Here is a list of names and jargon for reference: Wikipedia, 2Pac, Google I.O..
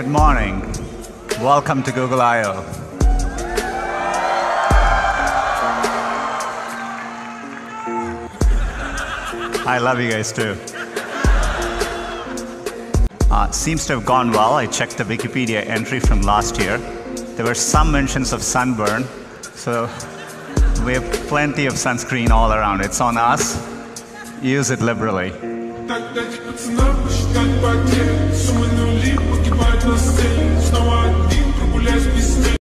Good morning. Welcome to Google I.O. I love you guys too. Seems to have gone well. I checked the Wikipedia entry from last year. There were some mentions of sunburn, so we have plenty of sunscreen all around. It's on us. Use it liberally.